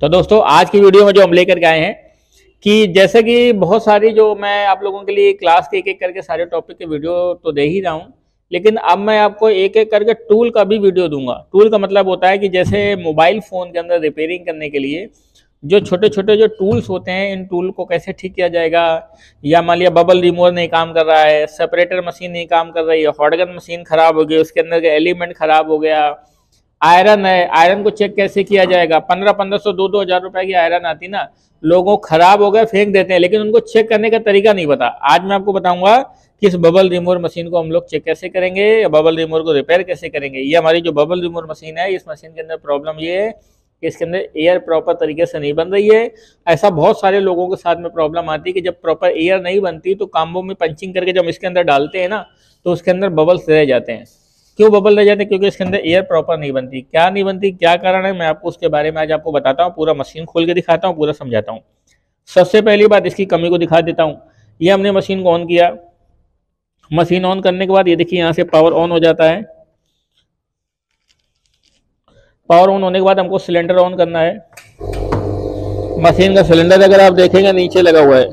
तो दोस्तों आज की वीडियो में जो हम लेकर के आए हैं कि जैसे कि बहुत सारी जो मैं आप लोगों के लिए क्लास के एक-एक करके सारे टॉपिक के वीडियो तो दे ही रहा हूँ, लेकिन अब मैं आपको एक एक करके टूल का भी वीडियो दूंगा। टूल का मतलब होता है कि जैसे मोबाइल फ़ोन के अंदर रिपेयरिंग करने के लिए जो छोटे छोटे जो टूल्स होते हैं, इन टूल को कैसे ठीक किया जाएगा, या मान लिया बबल रिमूवर नहीं काम कर रहा है, सेपरेटर मशीन नहीं काम कर रही है, हॉटगन मशीन ख़राब हो गई, उसके अंदर का एलिमेंट ख़राब हो गया, आयरन है, आयरन को चेक कैसे किया जाएगा। 1500 2000 रुपए की आयरन आती ना, लोगों ख़राब हो गए फेंक देते हैं, लेकिन उनको चेक करने का तरीका नहीं पता। आज मैं आपको बताऊंगा कि इस बबल रिमूवर मशीन को हम लोग चेक कैसे करेंगे, बबल रिमूवर को रिपेयर कैसे करेंगे। ये हमारी जो बबल रिमूवर मशीन है, इस मशीन के अंदर प्रॉब्लम ये है कि इसके अंदर एयर प्रॉपर तरीके से नहीं बन रही है। ऐसा बहुत सारे लोगों के साथ में प्रॉब्लम आती है कि जब प्रॉपर एयर नहीं बनती तो काम्बो में पंचिंग करके जब इसके अंदर डालते हैं ना, तो उसके अंदर बबल्स रह जाते हैं। क्यों बबल रह जाते हैं? क्योंकि इसके अंदर एयर प्रॉपर नहीं बनती। क्या नहीं बनती, क्या कारण है, मैं आपको उसके बारे में आज आपको बताता हूँ, पूरा मशीन खोल के दिखाता हूँ, पूरा समझाता हूँ। सबसे पहली बात, इसकी कमी को दिखा देता हूँ। ये हमने मशीन को ऑन किया, मशीन ऑन करने के बाद ये देखिए यहाँ से पावर ऑन हो जाता है। पावर ऑन होने के बाद हमको सिलेंडर ऑन करना है। मशीन का सिलेंडर अगर आप देखेंगे नीचे लगा हुआ है,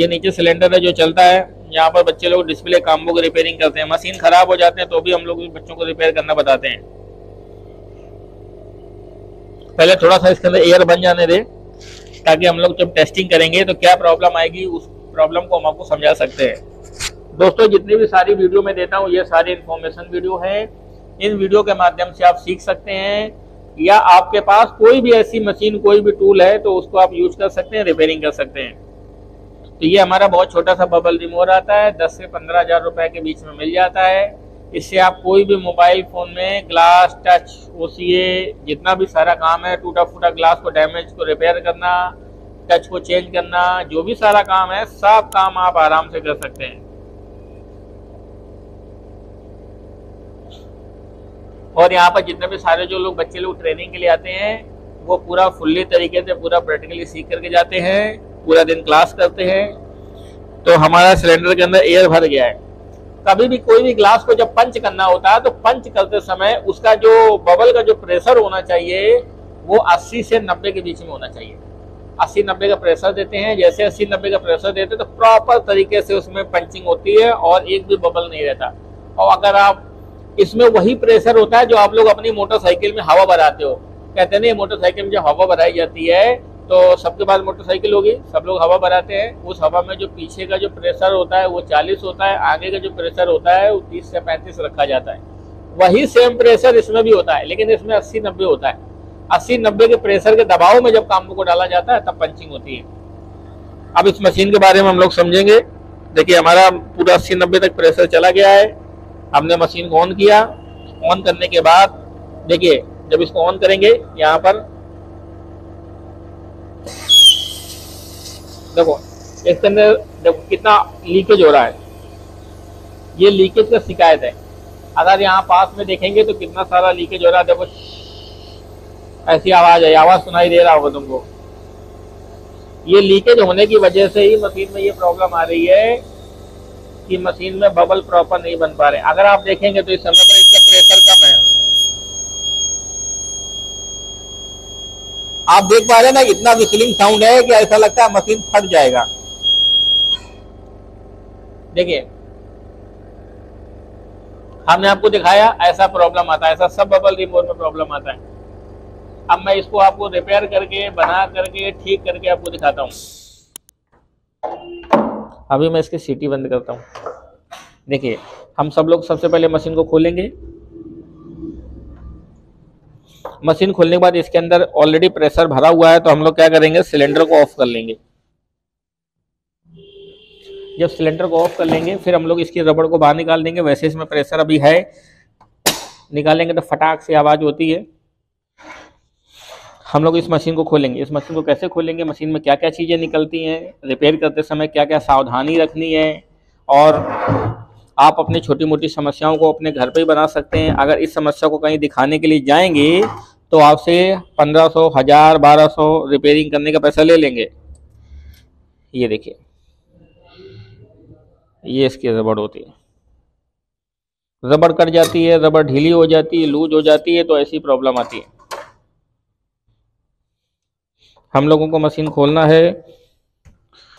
ये नीचे सिलेंडर है जो चलता है। यहाँ पर बच्चे लोग डिस्प्ले काम्बो की रिपेयरिंग करते हैं, मशीन खराब हो जाते हैं तो भी हम लोग बच्चों को रिपेयर करना बताते हैं। पहले थोड़ा सा इसके अंदर एयर बन जाने दे, ताकि हम लोग जब टेस्टिंग करेंगे तो क्या प्रॉब्लम आएगी उस प्रॉब्लम को हम आपको समझा सकते हैं। दोस्तों जितनी भी सारी वीडियो में देता हूँ, ये सारी इन्फॉर्मेशन वीडियो है। इन वीडियो के माध्यम से आप सीख सकते हैं, या आपके पास कोई भी ऐसी मशीन, कोई भी टूल है तो उसको आप यूज कर सकते हैं, रिपेयरिंग कर सकते हैं। तो ये हमारा बहुत छोटा सा बबल रिमूवर आता है, 10 से 15 हज़ार रुपए के बीच में मिल जाता है। इससे आप कोई भी मोबाइल फ़ोन में ग्लास, टच, OCA जितना भी सारा काम है, टूटा फूटा ग्लास को, डैमेज को रिपेयर करना, टच को चेंज करना, जो भी सारा काम है, सब काम आप आराम से कर सकते हैं। और यहाँ पर जितने भी सारे जो लोग बच्चे लोग ट्रेनिंग के लिए आते हैं, वो पूरा फुल्ली तरीके से पूरा प्रैक्टिकली सीख करके जाते हैं, पूरा दिन क्लास करते हैं। तो हमारा सिलेंडर के अंदर एयर भर गया है। कभी भी कोई भी ग्लास को जब पंच करना होता है तो पंच करते समय उसका जो बबल का जो प्रेशर होना चाहिए वो 80 से 90 के बीच में होना चाहिए। 80-90 का प्रेशर देते हैं, जैसे 80-90 का प्रेशर देते हैं तो प्रॉपर तरीके से उसमें पंचिंग होती है और एक भी बबल नहीं रहता। और अगर आप इसमें वही प्रेशर होता है जो आप लोग अपनी मोटरसाइकिल में हवा भराते हो, कहते हैं ना मोटरसाइकिल में जब हवा भराई जाती है तो सबके पास मोटरसाइकिल होगी, सब लोग हवा भराते हैं, उस हवा में जो पीछे का जो प्रेशर होता है वो 40 होता है, आगे का जो प्रेशर होता है वो 30 से 35 रखा जाता है। वही सेम प्रेशर इसमें भी होता है, लेकिन इसमें 80-90 होता है। 80-90 के प्रेशर के दबाव में जब काम्बो को डाला जाता है तब पंचिंग होती है। अब इस मशीन के बारे में हम लोग समझेंगे। देखिए हमारा पूरा 80-90 तक प्रेशर चला गया है। हमने मशीन को ऑन किया, ऑन करने के बाद देखिए जब इसको ऑन करेंगे यहाँ पर देखो इसके अंदर देखो कितना लीकेज हो रहा है, ये लीकेज का शिकायत है। अगर यहाँ पास में देखेंगे तो कितना सारा लीकेज हो रहा है, देखो ऐसी आवाज है, आवाज सुनाई दे रहा होगा तुमको। ये लीकेज होने की वजह से ही मशीन में ये प्रॉब्लम आ रही है कि मशीन में बबल प्रॉपर नहीं बन पा रहे। अगर आप देखेंगे तो इस समय पर इसका प्रेशर कम है, आप देख पा रहे हैं ना, इतना विस्लिंग साउंड है कि ऐसा लगता है मशीन फट जाएगा। देखिए हमने आपको दिखाया, ऐसा प्रॉब्लम आता है, ऐसा सब बबल रिमूवर में प्रॉब्लम आता है। अब मैं इसको आपको रिपेयर करके, बना करके, ठीक करके आपको दिखाता हूँ। अभी मैं इसकी सीटी बंद करता हूँ। देखिए हम सब लोग सबसे पहले मशीन को खोलेंगे। मशीन खोलने के बाद इसके अंदर ऑलरेडी प्रेशर भरा हुआ है, तो हम लोग क्या करेंगे, सिलेंडर को ऑफ कर लेंगे। जब सिलेंडर को ऑफ कर लेंगे फिर हम लोग इसकी रबड़ को बाहर निकाल देंगे। वैसे इसमें प्रेशर अभी है, निकालेंगे तो फटाक से आवाज़ होती है। हम लोग इस मशीन को खोलेंगे। इस मशीन को कैसे खोलेंगे, मशीन में क्या क्या चीज़ें निकलती हैं, रिपेयर करते समय क्या क्या सावधानी रखनी है, और आप अपनी छोटी मोटी समस्याओं को अपने घर पे ही बना सकते हैं। अगर इस समस्या को कहीं दिखाने के लिए जाएंगे तो आपसे 1500, 1000, 1200 रिपेयरिंग करने का पैसा ले लेंगे। ये देखिए ये इसकी रबड़ होती है, रबड़ कट जाती है, रबड़ ढीली हो जाती है, लूज हो जाती है, तो ऐसी प्रॉब्लम आती है। हम लोगों को मशीन खोलना है।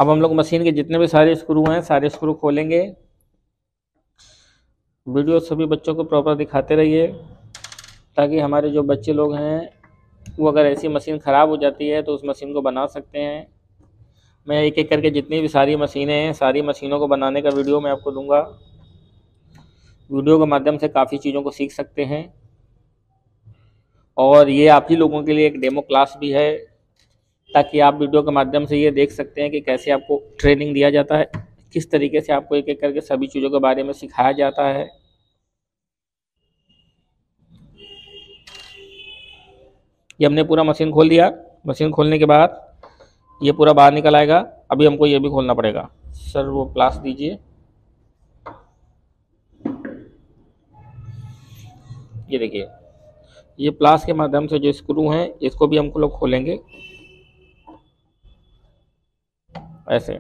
अब हम लोग मशीन के जितने भी सारे स्क्रू हैं सारे स्क्रू खोलेंगे। वीडियो सभी बच्चों को प्रॉपर दिखाते रहिए ताकि हमारे जो बच्चे लोग हैं वो अगर ऐसी मशीन ख़राब हो जाती है तो उस मशीन को बना सकते हैं। मैं एक एक करके जितनी भी सारी मशीनें हैं सारी मशीनों को बनाने का वीडियो मैं आपको दूंगा। वीडियो के माध्यम से काफ़ी चीज़ों को सीख सकते हैं और ये आप ही लोगों के लिए एक डेमो क्लास भी है ताकि आप वीडियो के माध्यम से ये देख सकते हैं कि कैसे आपको ट्रेनिंग दिया जाता है, किस तरीके से आपको एक एक करके सभी चीज़ों के बारे में सिखाया जाता है। ये हमने पूरा मशीन खोल दिया। मशीन खोलने के बाद ये पूरा बाहर निकल आएगा। अभी हमको ये भी खोलना पड़ेगा। सर वो प्लास दीजिए। ये देखिए, ये प्लास के माध्यम से जो स्क्रू हैं इसको भी हमको लोग खोलेंगे ऐसे।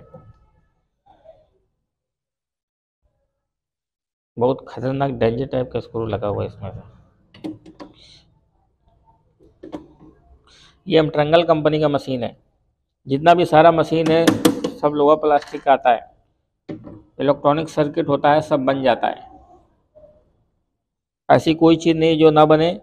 बहुत खतरनाक डेंजर टाइप का स्क्रू लगा हुआ है इसमें। ये हम ट्रंगल कंपनी का मशीन है। जितना भी सारा मशीन है सब लोहा प्लास्टिक का आता है, इलेक्ट्रॉनिक सर्किट होता है, सब बन जाता है। ऐसी कोई चीज़ नहीं जो ना बने।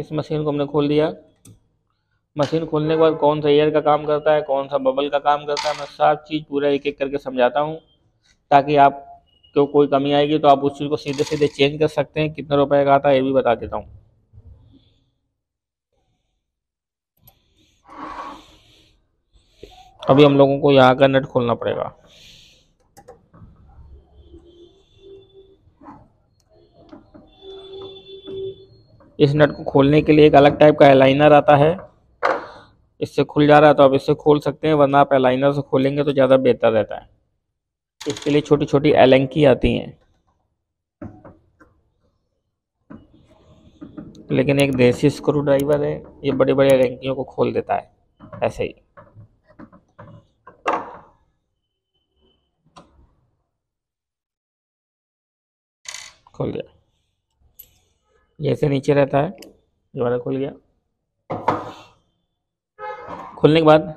इस मशीन को हमने खोल दिया। मशीन खोलने के बाद कौन सा एयर का काम करता है, कौन सा बबल का काम करता है, मैं सब चीज़ पूरा एक एक करके समझाता हूँ ताकि आप को कोई कमी आएगी तो आप उस चीज़ को सीधे सीधे चेंज कर सकते हैं। कितने रुपए का आता है ये भी बता देता हूँ। अभी हम लोगों को यहाँ का नट खोलना पड़ेगा। इस नट को खोलने के लिए एक अलग टाइप का एलाइनर आता है। इससे खुल जा रहा है तो आप इससे खोल सकते हैं, वरना आप एलाइनर से खोलेंगे तो ज़्यादा बेहतर रहता है। इसके लिए छोटी छोटी एलंकी आती हैं, लेकिन एक देसी स्क्रू ड्राइवर है ये बड़े बड़े एलंकियों को खोल देता है ऐसे ही। खोल गया, जैसे नीचे रहता है ये वाला खुल गया। खुलने के बाद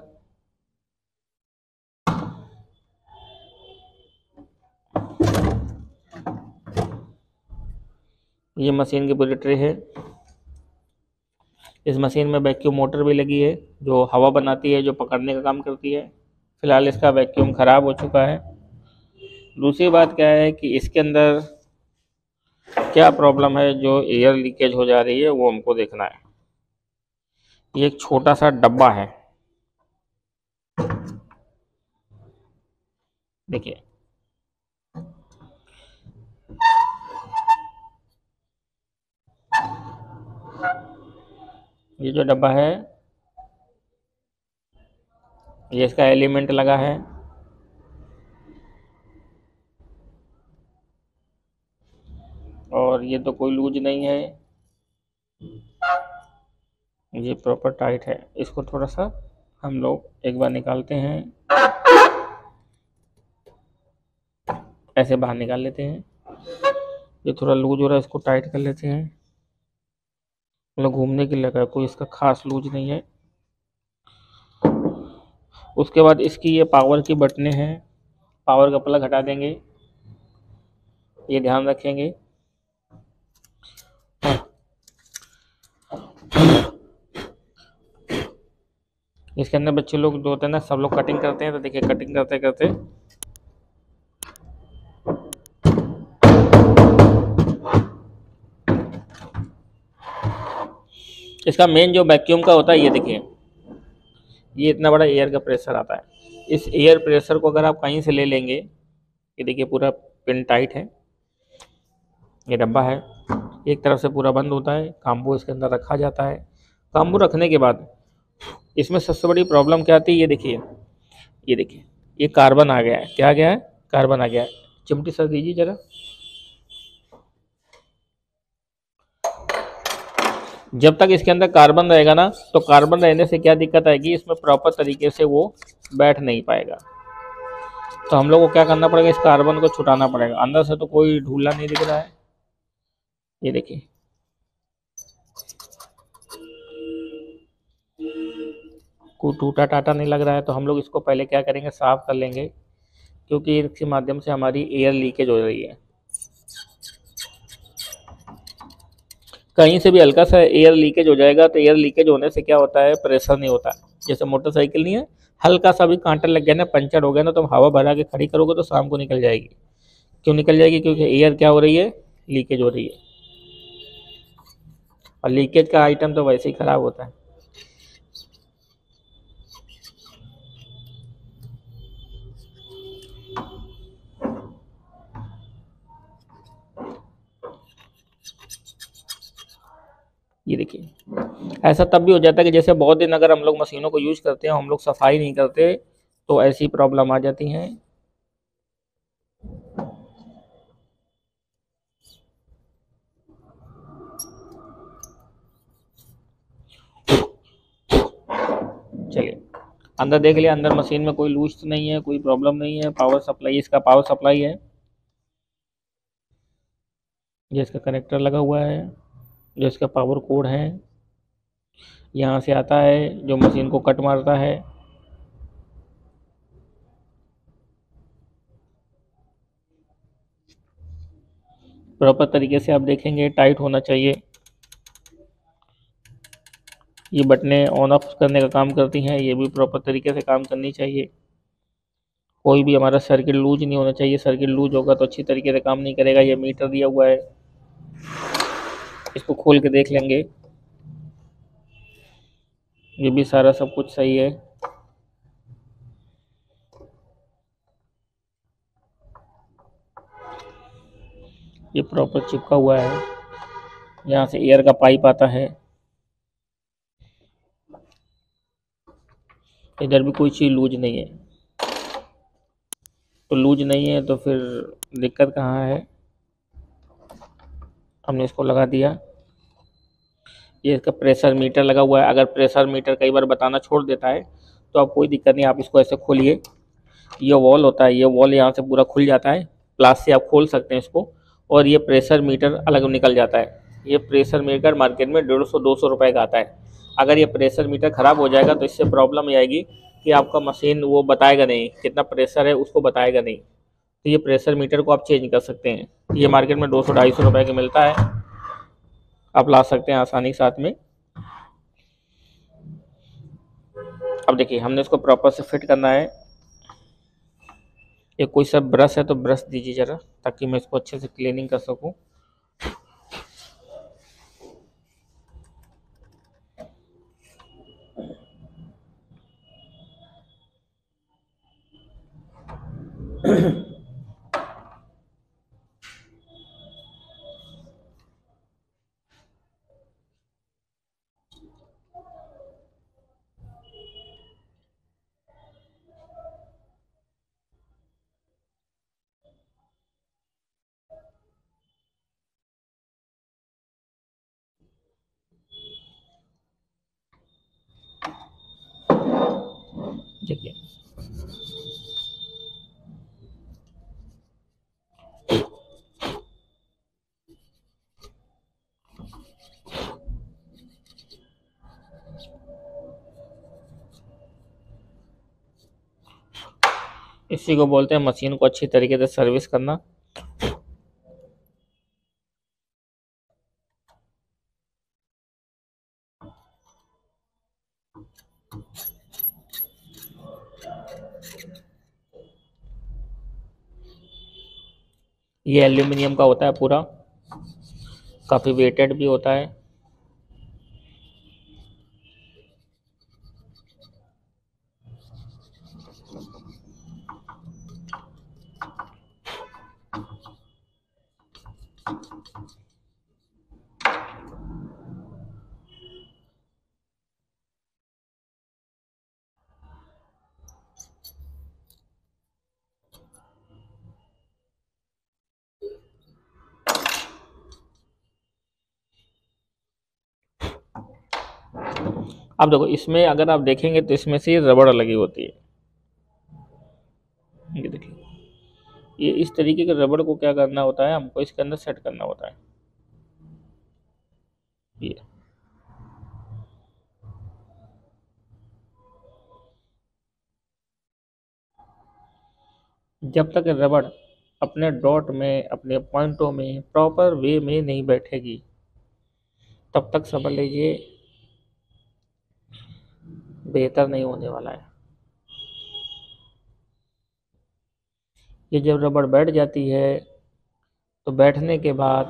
ये मशीन की पूरी ट्रे है। इस मशीन में वैक्यूम मोटर भी लगी है जो हवा बनाती है, जो पकड़ने का काम करती है। फिलहाल इसका वैक्यूम ख़राब हो चुका है। दूसरी बात क्या है कि इसके अंदर क्या प्रॉब्लम है, जो एयर लीकेज हो जा रही है वो हमको देखना है। ये एक छोटा सा डब्बा है, देखिए ये जो डब्बा है ये इसका एलिमेंट लगा है। और ये तो कोई लूज नहीं है, ये प्रॉपर टाइट है। इसको थोड़ा सा हम लोग एक बार निकालते हैं, ऐसे बाहर निकाल लेते हैं। ये थोड़ा लूज हो रहा है, इसको टाइट कर लेते हैं। मतलब घूमने के लिए लगा, कोई इसका खास लूज नहीं है। उसके बाद इसकी ये पावर की बटने हैं, पावर का प्लग हटा देंगे, ये ध्यान रखेंगे। इसके अंदर बच्चे लोग जो होते हैं ना सब लोग कटिंग करते हैं, तो देखिए कटिंग करते करते इसका मेन जो वैक्यूम का होता है, ये देखिए ये इतना बड़ा एयर का प्रेशर आता है। इस एयर प्रेशर को अगर आप कहीं से ले लेंगे, ये देखिए पूरा पिन टाइट है, ये डब्बा है एक तरफ से पूरा बंद होता है। काम्बो इसके अंदर रखा जाता है। काम्बो रखने के बाद इसमें सबसे बड़ी प्रॉब्लम क्या आती है, ये देखिए, ये देखिए ये कार्बन आ गया है। क्या आ गया है? कार्बन आ गया है। चिमटी सर दीजिए ज़रा। जब तक इसके अंदर कार्बन रहेगा ना, तो कार्बन रहने से क्या दिक्कत आएगी, इसमें प्रॉपर तरीके से वो बैठ नहीं पाएगा। तो हम लोग को क्या करना पड़ेगा, इस कार्बन को छुटाना पड़ेगा अंदर से। तो कोई ढूला नहीं दिख रहा है, ये देखिए। कोई टूटा टाटा नहीं लग रहा है, तो हम लोग इसको पहले क्या करेंगे, साफ कर लेंगे, क्योंकि इसके माध्यम से हमारी एयर लीकेज हो रही है। कहीं से भी हल्का सा एयर लीकेज हो जाएगा, तो एयर लीकेज होने से क्या होता है, प्रेशर नहीं होता। जैसे मोटरसाइकिल नहीं है, हल्का सा भी कांटा लग गया ना, पंचर हो गया ना, तो हवा भरा के खड़ी करोगे तो शाम को निकल जाएगी। क्यों निकल जाएगी, क्योंकि एयर क्या हो रही है, लीकेज हो रही है। और लीकेज का आइटम तो वैसे ही खराब होता है। ये देखिए, ऐसा तब भी हो जाता है कि जैसे बहुत दिन अगर हम लोग मशीनों को यूज करते हैं, हम लोग सफाई नहीं करते, तो ऐसी प्रॉब्लम आ जाती हैं। चलिए अंदर देख लिया, अंदर मशीन में कोई लूज तो नहीं है, कोई प्रॉब्लम नहीं है। पावर सप्लाई, इसका पावर सप्लाई है, ये इसका कनेक्टर लगा हुआ है, जो इसका पावर कोड है, यहाँ से आता है जो मशीन को कट मारता है। प्रॉपर तरीके से आप देखेंगे, टाइट होना चाहिए। ये बटनें ऑन ऑफ करने का काम करती हैं, ये भी प्रॉपर तरीके से काम करनी चाहिए। कोई भी हमारा सर्किट लूज नहीं होना चाहिए, सर्किट लूज होगा तो अच्छी तरीके से काम नहीं करेगा। ये मीटर दिया हुआ है, इसको खोल के देख लेंगे। ये भी सारा सब कुछ सही है। ये प्रॉपर चिपका हुआ है, यहाँ से एयर का पाइप आता है। इधर भी कोई चीज़ लूज नहीं है, तो लूज नहीं है तो फिर दिक्कत कहाँ है। हमने इसको लगा दिया। ये इसका प्रेशर मीटर लगा हुआ है, अगर प्रेशर मीटर कई बार बताना छोड़ देता है तो आप कोई दिक्कत नहीं, आप इसको ऐसे खोलिए। ये वॉल होता है, ये वॉल यहाँ से पूरा खुल जाता है, प्लास से आप खोल सकते हैं इसको, और ये प्रेशर मीटर अलग निकल जाता है। ये प्रेशर मीटर मार्केट में 150-200 रुपये का आता है। अगर ये प्रेशर मीटर ख़राब हो जाएगा तो इससे प्रॉब्लम ये आएगी कि आपका मशीन वो बताएगा नहीं, कितना प्रेशर है उसको बताएगा नहीं। तो ये प्रेशर मीटर को आप चेंज कर सकते हैं। ये मार्केट में 200-250 रुपये का मिलता है, आप ला सकते हैं आसानी के साथ में। अब देखिए, हमने इसको प्रॉपर से फिट करना है। ये कोई सा ब्रश है तो ब्रश दीजिए ज़रा, ताकि मैं इसको अच्छे से क्लीनिंग कर सकूं। देखिए, इसी को बोलते हैं मशीन को अच्छी तरीके से सर्विस करना। ये एल्यूमिनियम का होता है पूरा, काफ़ी वेटेड भी होता है। आप देखो, इसमें अगर आप देखेंगे तो इसमें से रबड़ लगी होती है, ये देखिए। ये इस तरीके के रबड़ को क्या करना होता है, हमको इसके अंदर सेट करना होता है। जब तक रबड़ अपने डॉट में, अपने पॉइंटों में प्रॉपर वे में नहीं बैठेगी, तब तक समझ लीजिए बेहतर नहीं होने वाला है। ये जब रबड़ बैठ जाती है तो बैठने के बाद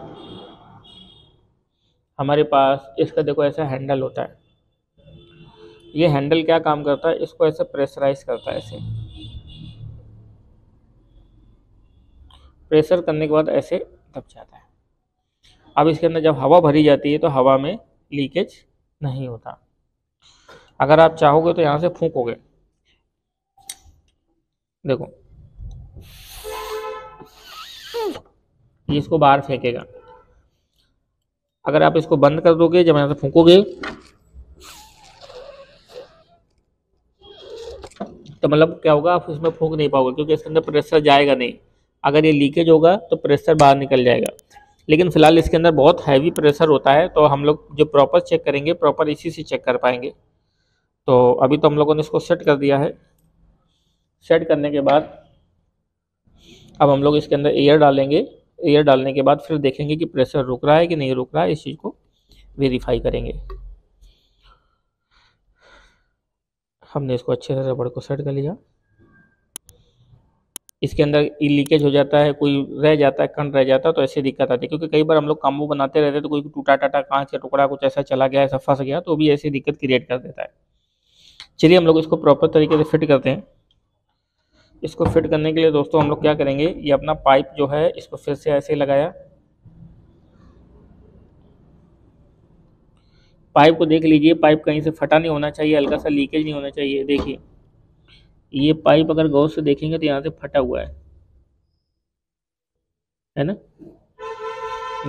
हमारे पास इसका देखो ऐसा हैंडल होता है। ये हैंडल क्या काम करता है, इसको ऐसे प्रेशराइज करता है। ऐसे प्रेशर करने के बाद ऐसे दब जाता है। अब इसके अंदर जब हवा भरी जाती है तो हवा में लीकेज नहीं होता। अगर आप चाहोगे तो यहाँ से फूंकोगे, देखो ये इसको बाहर फेंकेगा। अगर आप इसको बंद कर दोगे, जब यहाँ से फूंकोगे तो मतलब क्या होगा, आप उसमें फूंक नहीं पाओगे क्योंकि इसके अंदर प्रेशर जाएगा नहीं। अगर ये लीकेज होगा तो प्रेशर बाहर निकल जाएगा, लेकिन फिलहाल इसके अंदर बहुत हैवी प्रेशर होता है, तो हम लोग जो प्रॉपर चेक करेंगे प्रॉपर इसी से चेक कर पाएंगे। तो अभी तो हम लोगों ने इसको सेट कर दिया है। सेट करने के बाद अब हम लोग इसके अंदर एयर डालेंगे। एयर डालने के बाद फिर देखेंगे कि प्रेशर रुक रहा है कि नहीं रुक रहा है, इस चीज़ को वेरीफाई करेंगे। हमने इसको अच्छे से रबड़ को सेट कर लिया। इसके अंदर लीकेज हो जाता है, कोई रह जाता है, कण रह जाता है, तो ऐसी दिक्कत आती है। क्योंकि कई बार हम लोग कॉम्बो बनाते रहते हैं तो कोई टूटा टाटा कांच का टुकड़ा कुछ ऐसा चला गया, ऐसा फंस गया, तो भी ऐसी दिक्कत क्रिएट कर देता है। चलिए हम लोग इसको प्रॉपर तरीके से फिट करते हैं। इसको फिट करने के लिए दोस्तों हम लोग क्या करेंगे, ये अपना पाइप जो है इसको फिर से ऐसे लगाया। पाइप को देख लीजिए, पाइप कहीं से फटा नहीं होना चाहिए, हल्का सा लीकेज नहीं होना चाहिए। देखिए ये पाइप अगर गौर से देखेंगे तो यहाँ से फटा हुआ है ना।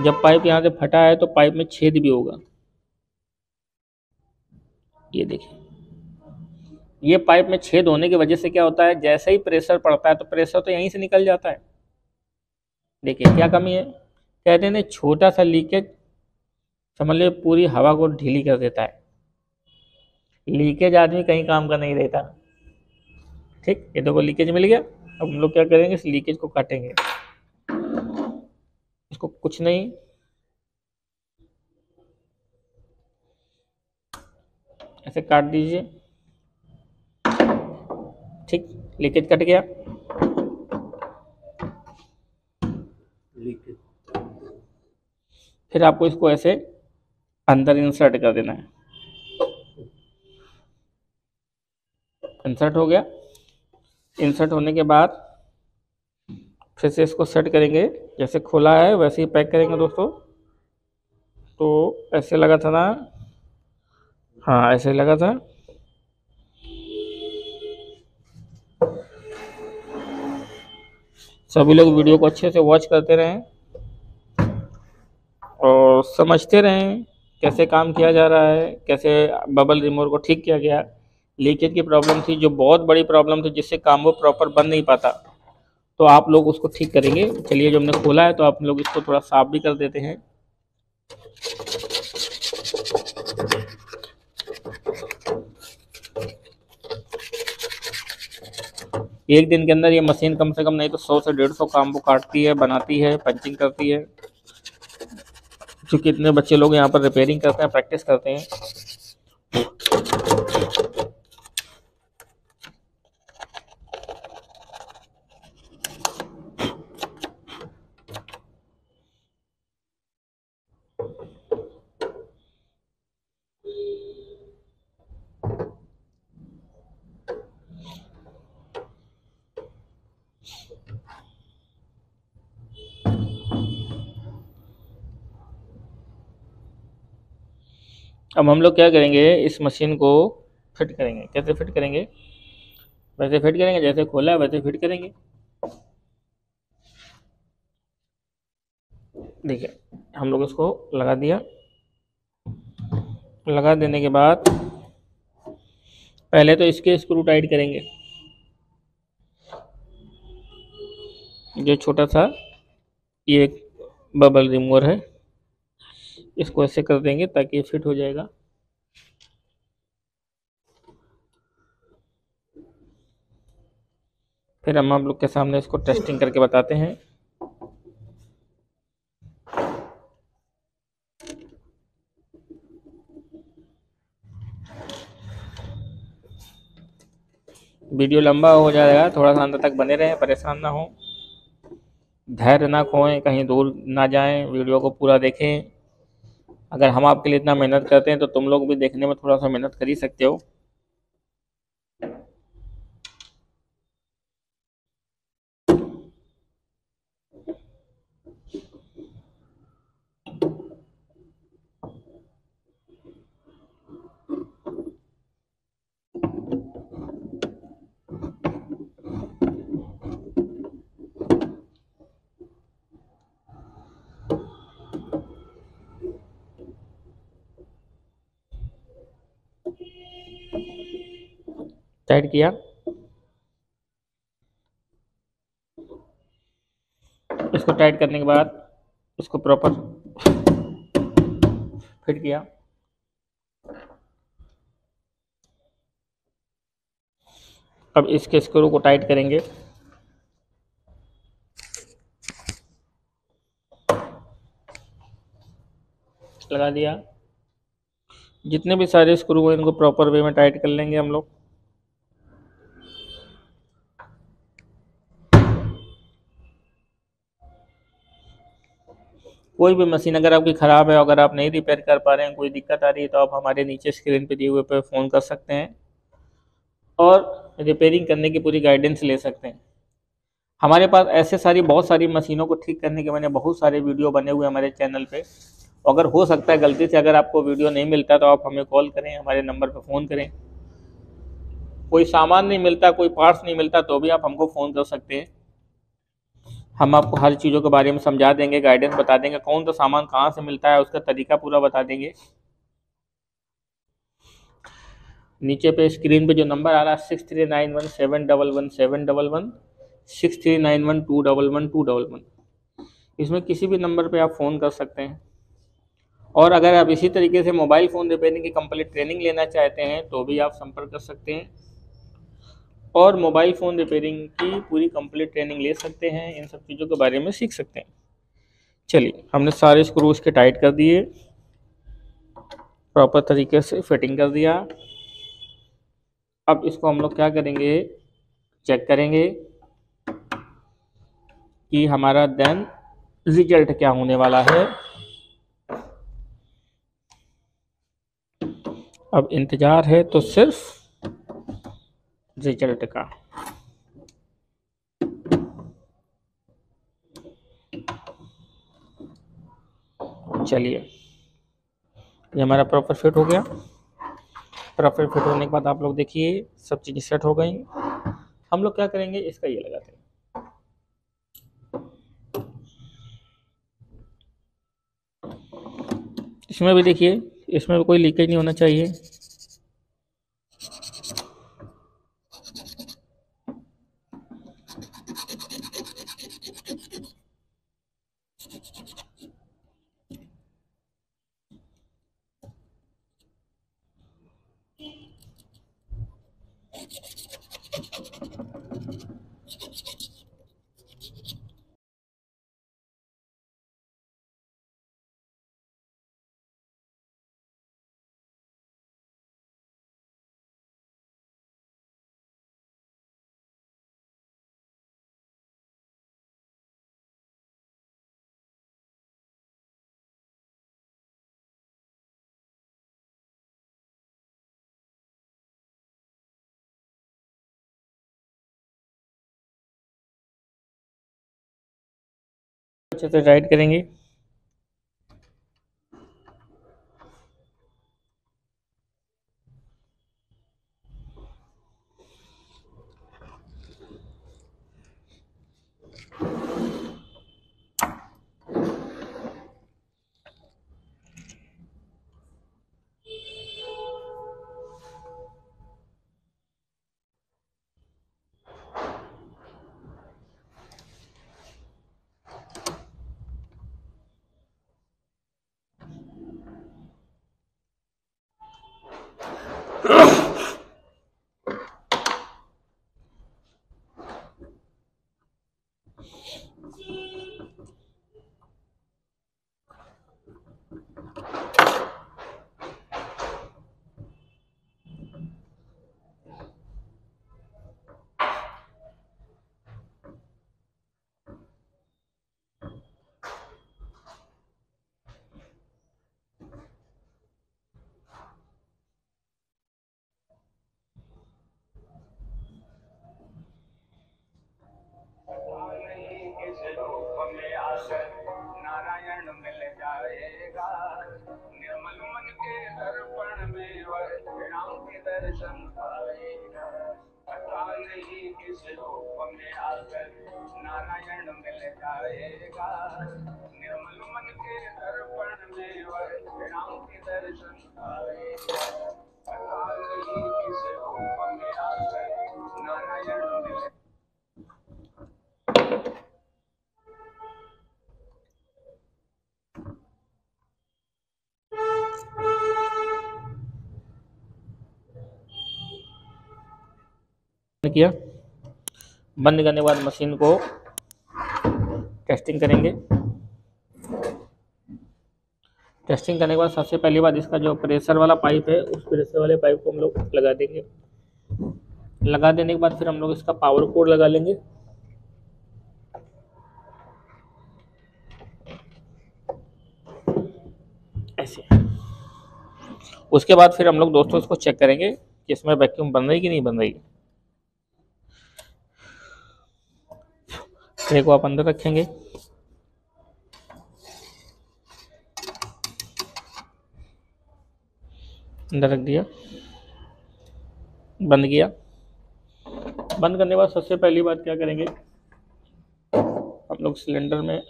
जब पाइप यहाँ से फटा है तो पाइप में छेद भी होगा। ये देखिए, ये पाइप में छेद होने की वजह से क्या होता है, जैसे ही प्रेशर पड़ता है तो प्रेशर तो यहीं से निकल जाता है। देखिए क्या कमी है, कहते हैं छोटा सा लीकेज समझ लो पूरी हवा को ढीली कर देता है। लीकेज आदमी कहीं काम का नहीं रहता। ठीक, ये देखो लीकेज मिल गया। अब हम लोग क्या करेंगे, इस लीकेज को काटेंगे। इसको कुछ नहीं, ऐसे काट दीजिए। ठीक, लीकेज कट गया। फिर आपको इसको ऐसे अंदर इंसर्ट कर देना है। इंसर्ट हो गया। इंसर्ट होने के बाद फिर से इसको सेट करेंगे। जैसे खोला है वैसे ही पैक करेंगे दोस्तों। तो ऐसे लगा था ना, हाँ ऐसे लगा था। सभी लोग वीडियो को अच्छे से वॉच करते रहें और समझते रहें कैसे काम किया जा रहा है, कैसे बबल रिमूवर को ठीक किया गया। लीकेज की प्रॉब्लम थी जो बहुत बड़ी प्रॉब्लम थी, जिससे कॉम्बो प्रॉपर बन नहीं पाता, तो आप लोग उसको ठीक करेंगे। चलिए जो हमने खोला है तो आप लोग इसको थोड़ा साफ भी कर देते हैं। एक दिन के अंदर ये मशीन कम से कम नहीं तो 100 से 150 कॉम्बो काटती है, बनाती है, पंचिंग करती है, क्योंकि इतने बच्चे लोग यहाँ पर रिपेयरिंग करते हैं, प्रैक्टिस करते हैं। अब हम लोग क्या करेंगे, इस मशीन को फिट करेंगे। कैसे फिट करेंगे, वैसे फिट करेंगे जैसे खोला है वैसे फिट करेंगे। देखिए हम लोग इसको लगा दिया। लगा देने के बाद पहले तो इसके स्क्रू टाइट करेंगे। जो छोटा सा ये बबल रिमूवर है, इसको ऐसे कर देंगे ताकि ये फिट हो जाएगा। फिर हम आप लोग के सामने इसको टेस्टिंग करके बताते हैं। वीडियो लंबा हो जाएगा, थोड़ा सा अंत तक बने रहें, परेशान ना हो, धैर्य ना खोएं, कहीं दूर ना जाएं, वीडियो को पूरा देखें। अगर हम आपके लिए इतना मेहनत करते हैं तो तुम लोग भी देखने में थोड़ा सा मेहनत कर ही सकते हो। टाइट किया, इसको टाइट करने के बाद इसको प्रॉपर फिट किया। अब इसके स्क्रू को टाइट करेंगे। लगा दिया। जितने भी सारे स्क्रू हैं इनको प्रॉपर वे में टाइट कर लेंगे हम लोग। कोई भी मशीन अगर आपकी ख़राब है, अगर आप नहीं रिपेयर कर पा रहे हैं, कोई दिक्कत आ रही है, तो आप हमारे नीचे स्क्रीन पे दिए हुए पे फ़ोन कर सकते हैं और रिपेयरिंग करने की पूरी गाइडेंस ले सकते हैं। हमारे पास ऐसे सारी बहुत सारी मशीनों को ठीक करने के मैंने बहुत सारे वीडियो बने हुए हमारे चैनल पे। अगर हो सकता है गलती से अगर आपको वीडियो नहीं मिलता तो आप हमें कॉल करें, हमारे नंबर पर फ़ोन करें। कोई सामान नहीं मिलता, कोई पार्ट्स नहीं मिलता तो भी आप हमको फ़ोन कर सकते हैं। हम आपको हर चीज़ों के बारे में समझा देंगे, गाइडेंस बता देंगे, कौन सा सामान कहाँ से मिलता है, उसका तरीका पूरा बता देंगे। नीचे पे स्क्रीन पे जो नंबर आ रहा है 6391711711 6391211211, इसमें किसी भी नंबर पे आप फ़ोन कर सकते हैं। और अगर आप इसी तरीके से मोबाइल फ़ोन रिपेयरिंग की कंप्लीट ट्रेनिंग लेना चाहते हैं तो भी आप संपर्क कर सकते हैं और मोबाइल फ़ोन रिपेयरिंग की पूरी कंप्लीट ट्रेनिंग ले सकते हैं, इन सब चीज़ों के बारे में सीख सकते हैं। चलिए, हमने सारे स्क्रू इसके टाइट कर दिए, प्रॉपर तरीके से फिटिंग कर दिया। अब इसको हम लोग क्या करेंगे, चेक करेंगे कि हमारा देन रिजल्ट क्या होने वाला है। अब इंतज़ार है तो सिर्फ रिजल्ट का। चलिए, ये हमारा प्रॉपर फिट हो गया। प्रॉपर फिट होने के बाद आप लोग देखिए सब चीज़ें सेट हो गई। हम लोग क्या करेंगे, इसका ये लगाते हैं। इसमें भी देखिए, इसमें भी कोई लीकेज नहीं होना चाहिए। अच्छे से टाइट करेंगे। जाएगा निर्मल मन के दर्पण में राम के दर्शन आएगा। किया बंद करने के बाद मशीन को टेस्टिंग करेंगे। टेस्टिंग करने के बाद सबसे पहली बात इसका जो प्रेशर वाला पाइप है उस प्रेशर वाले पाइप को हम लोग लगा देंगे। लगा देने के बाद फिर हम लोग इसका पावर कोड लगा लेंगे। ऐसे उसके बाद फिर हम लोग दोस्तों इसको चेक करेंगे कि इसमें वैक्यूम बन रही कि नहीं बन रही है। ट्रे को आप अंदर रखेंगे। अंदर रख दिया, बंद किया। बंद करने के बाद सबसे पहली बात क्या करेंगे, हम लोग सिलेंडर में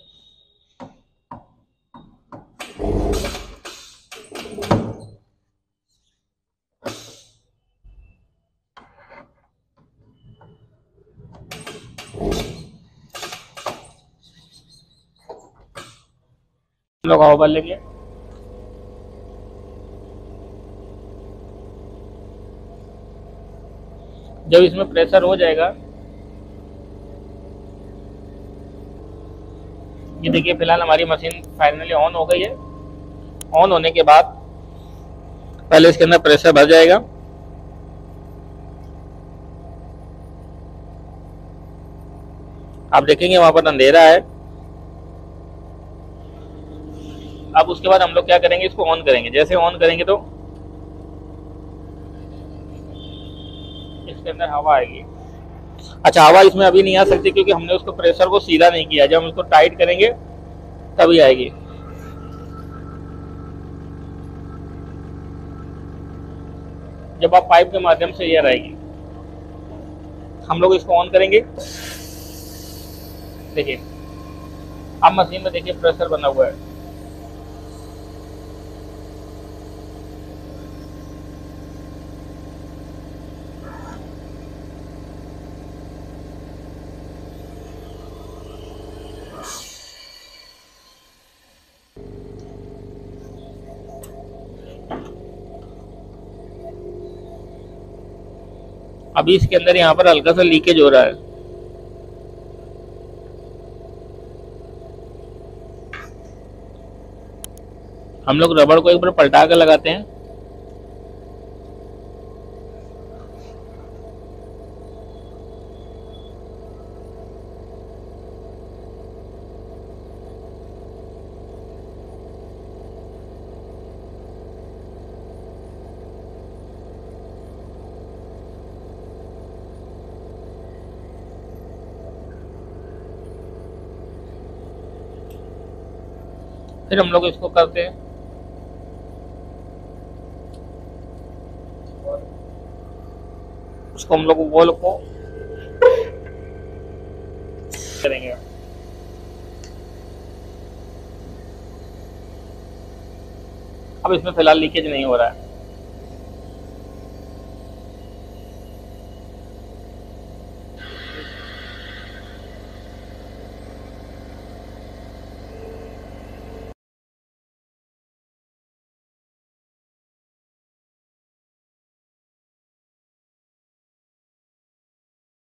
लोग उबाल लेंगे। जब इसमें प्रेशर हो जाएगा, ये देखिए फिलहाल हमारी मशीन फाइनली ऑन हो गई है। ऑन होने के बाद पहले इसके अंदर प्रेशर भर जाएगा। आप देखेंगे वहां पर अंधेरा है। अब उसके बाद हम लोग क्या करेंगे, इसको ऑन करेंगे। जैसे ऑन करेंगे तो इसके अंदर हवा आएगी। अच्छा, हवा इसमें अभी नहीं आ सकती क्योंकि हमने उसको प्रेशर को सीधा नहीं किया। जब हम इसको टाइट करेंगे तभी आएगी। जब आप पाइप के माध्यम से एयर आएगी। हम लोग इसको ऑन करेंगे। देखिए अब मशीन में देखिए प्रेशर बना हुआ है। अभी इसके अंदर यहाँ पर हल्का सा लीकेज हो रहा है। हम लोग रबड़ को एक बार पलटा कर लगाते हैं। फिर हम लोग इसको करते हैं। उसको हम लोग बॉल को करेंगे। अब इसमें फिलहाल लीकेज नहीं हो रहा है।